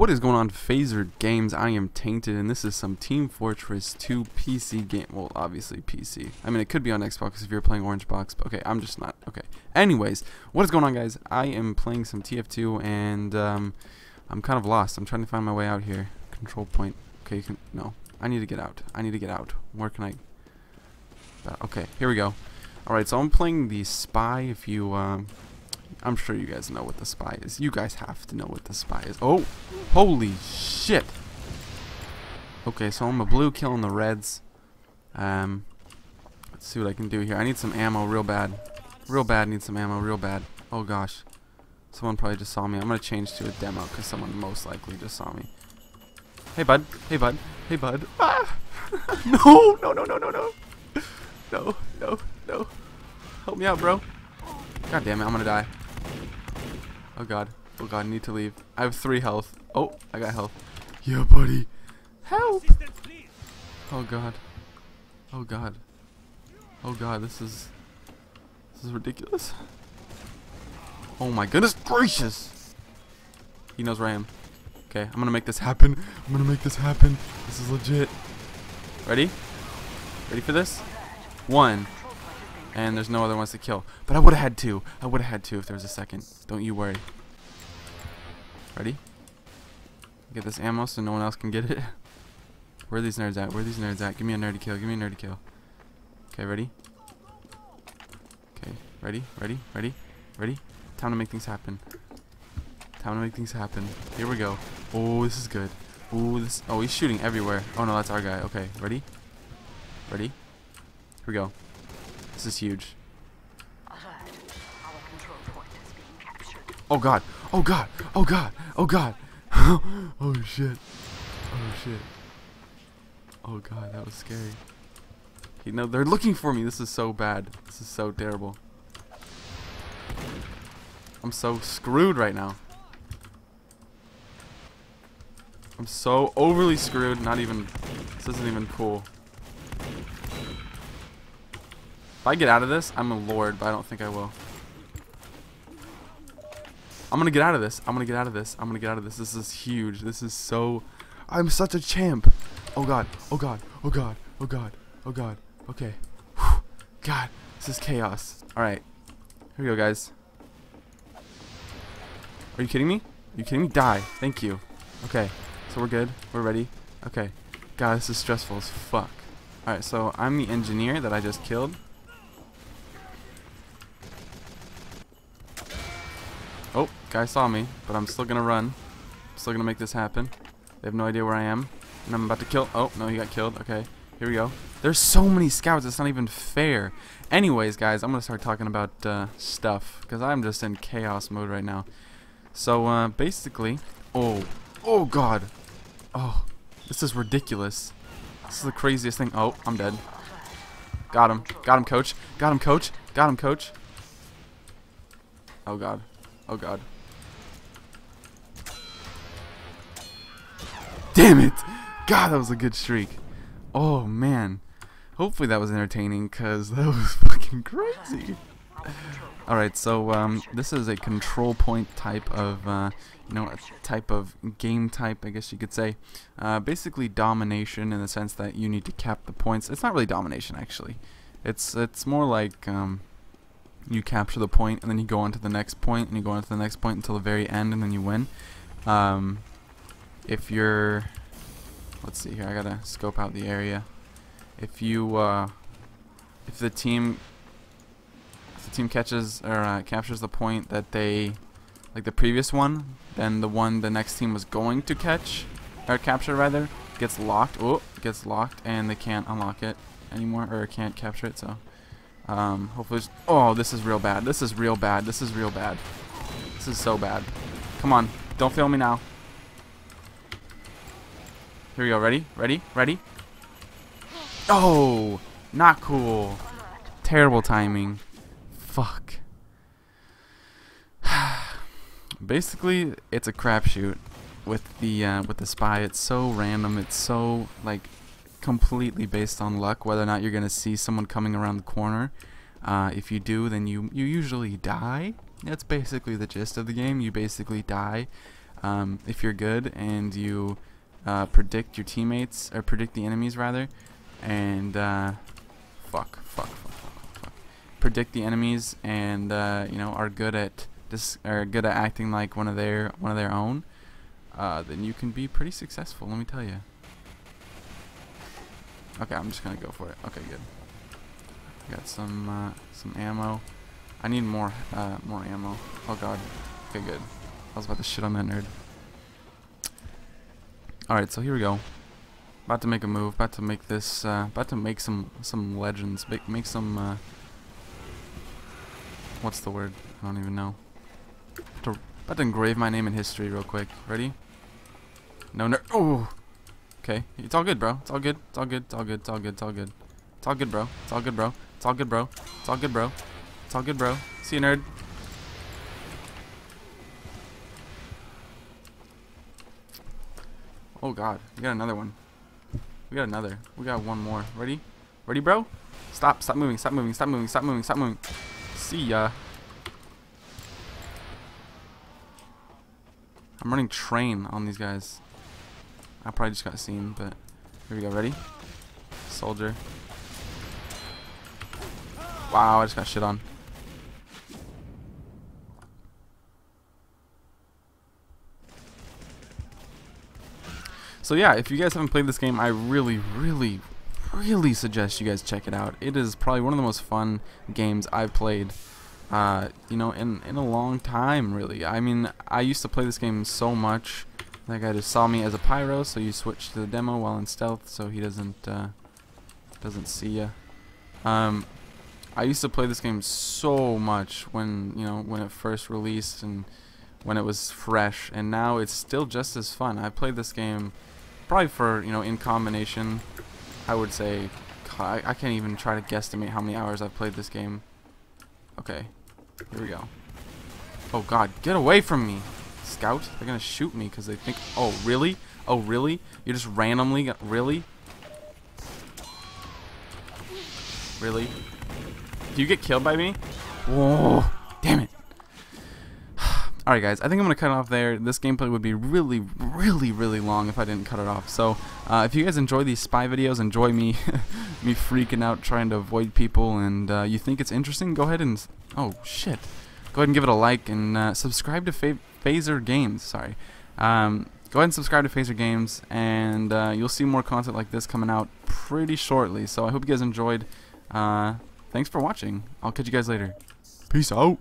What is going on, Phazer Games? I am Tainted, and this is some Team Fortress 2 PC game. Well, obviously PC. I mean, it could be on Xbox if you're playing Orange Box, but okay, I'm just not. Okay. Anyways, what is going on, guys? I am playing some TF2, and I'm kind of lost. I'm trying to find my way out here. Control point. Okay, you can, no. I need to get out. I need to get out. Where can I? Okay, here we go. Alright, so I'm playing the Spy. If you, I'm sure you guys know what the Spy is. You guys have to know what the Spy is. Oh, holy shit. Okay, so I'm a blue killing the reds. Let's see what I can do here. I need some ammo real bad. Need some ammo real bad. Oh gosh. Someone probably just saw me. I'm going to change to a demo because someone most likely just saw me. Hey, bud. Hey, bud. Hey, bud. Ah! No, no, no, no, no, no. No, no, no. Help me out, bro. God damn it, I'm going to die. Oh god. Oh god, I need to leave. I have 3 health. Oh, I got health. Yeah, buddy. Help! Oh god. Oh god. Oh god, this is ridiculous. Oh my goodness gracious! He knows where I am. Okay, I'm gonna make this happen. I'm gonna make this happen. This is legit. Ready? Ready for this? 1. And there's no other ones to kill. But I would have had 2. I would have had 2 if there was a second. Don't you worry. Ready? Get this ammo so no one else can get it. Where are these nerds at? Where are these nerds at? Give me a nerdy kill. Give me a nerdy kill. Okay, ready? Okay, ready? Ready? Ready? Ready? Time to make things happen. Time to make things happen. Here we go. Oh, this is good. Oh, this. Oh, he's shooting everywhere. Oh no, that's our guy. Okay, ready? Ready? Here we go. This is huge. Oh god! Oh god! Oh god! Oh god! Oh shit! Oh shit! Oh god, that was scary. You know they're looking for me. This is so bad. This is so terrible. I'm so screwed right now. I'm so overly screwed. Not even. This isn't even cool. If I get out of this, I'm a lord, but I don't think I will. I'm gonna get out of this. I'm gonna get out of this. I'm gonna get out of this. This is huge. This is so... I'm such a champ. Oh god. Oh god. Oh god. Oh god. Oh god. Okay. Whew. God. This is chaos. Alright. Here we go, guys. Are you kidding me? Are you kidding me? Die. Thank you. Okay. So we're good. We're ready. Okay. God, this is stressful as fuck. Alright, so I'm the engineer that I just killed. Oh, guy saw me, but I'm still gonna run. I'm still gonna make this happen. They have no idea where I am. And I'm about to kill. Oh, no, he got killed. Okay, here we go. There's so many scouts, it's not even fair. Anyways, guys, I'm gonna start talking about stuff, because I'm just in chaos mode right now. So, basically... Oh, oh god. Oh, this is ridiculous. This is the craziest thing. Oh, I'm dead. Got him. Got him, coach. Got him, coach. Got him, coach. Oh god. Oh god. Damn it! God, that was a good streak. Oh man. Hopefully that was entertaining, because that was fucking crazy. Alright, so this is a control point type of, you know, a type of game type, I guess you could say. Basically domination in the sense that you need to cap the points. It's not really domination, actually. It's more like... you capture the point, and then you go on to the next point, and you go on to the next point until the very end, and then you win. If you're... Let's see here, I gotta scope out the area. If you, if the team... If the team catches, or captures the point that they... Like the previous one, then the one the next team was going to catch, or capture rather, gets locked. Oh, gets locked, and they can't unlock it anymore, or can't capture it, so... hopefully, oh, this is real bad. This is real bad. This is real bad. This is so bad. Come on. Don't fail me now. Here we go. Ready? Ready? Ready? Oh, not cool. Terrible timing. Fuck. Basically, it's a crapshoot with the Spy. It's so random. It's so, like, completely based on luck whether or not you're gonna see someone coming around the corner. If you do, then you usually die. That's basically the gist of the game. You basically die. If you're good and you predict your teammates, or predict the enemies rather, and predict the enemies, and you know, are good at acting like one of their own, then you can be pretty successful, let me tell you. Okay, I'm just gonna go for it. Okay, good. Got some ammo. I need more more ammo. Oh god. Okay, good. I was about to shit on that nerd. Alright, so here we go. About to make a move. About to make this. About to make some legends. Make some. What's the word? I don't even know. About to engrave my name in history real quick. Ready? No nerd. Oh. Okay. It's all good, bro. It's all good. It's all good. It's all good. It's all good. It's all good. It's all good, bro. It's all good, bro. It's all good, bro. It's all good, bro. It's all good, bro. See you, nerd. Oh god, we got another one. We got another. We got one more. Ready? Ready, bro? Stop. Stop moving. Stop moving. Stop moving. Stop moving. Stop moving. See ya. I'm running train on these guys. I probably just got seen, but here we go. Ready? Soldier. Wow, I just got shit on. So yeah, if you guys haven't played this game, I really suggest you guys check it out. It is probably one of the most fun games I've played, you know, in a long time, really. I mean, I used to play this game so much. That guy just saw me as a pyro, so you switch to the demo while in stealth, so he doesn't see ya. I used to play this game so much when, you know, when it first released and when it was fresh, and now it's still just as fun. I played this game. Probably for, you know, in combination, I would say, God, I can't even try to guesstimate how many hours I've played this game. Okay, here we go. Oh god, get away from me, scout. They're gonna shoot me because they think, oh really? Oh really? You just randomly got, really? Really? Do you get killed by me? Whoa, damn it. Alright guys, I think I'm going to cut it off there. This gameplay would be really long if I didn't cut it off. So, if you guys enjoy these spy videos, enjoy me freaking out trying to avoid people, and you think it's interesting, go ahead and... Oh, shit. Go ahead and give it a like, and subscribe to Phazer Games. Sorry. Go ahead and subscribe to Phazer Games, and you'll see more content like this coming out pretty shortly. So, I hope you guys enjoyed. Thanks for watching. I'll catch you guys later. Peace out.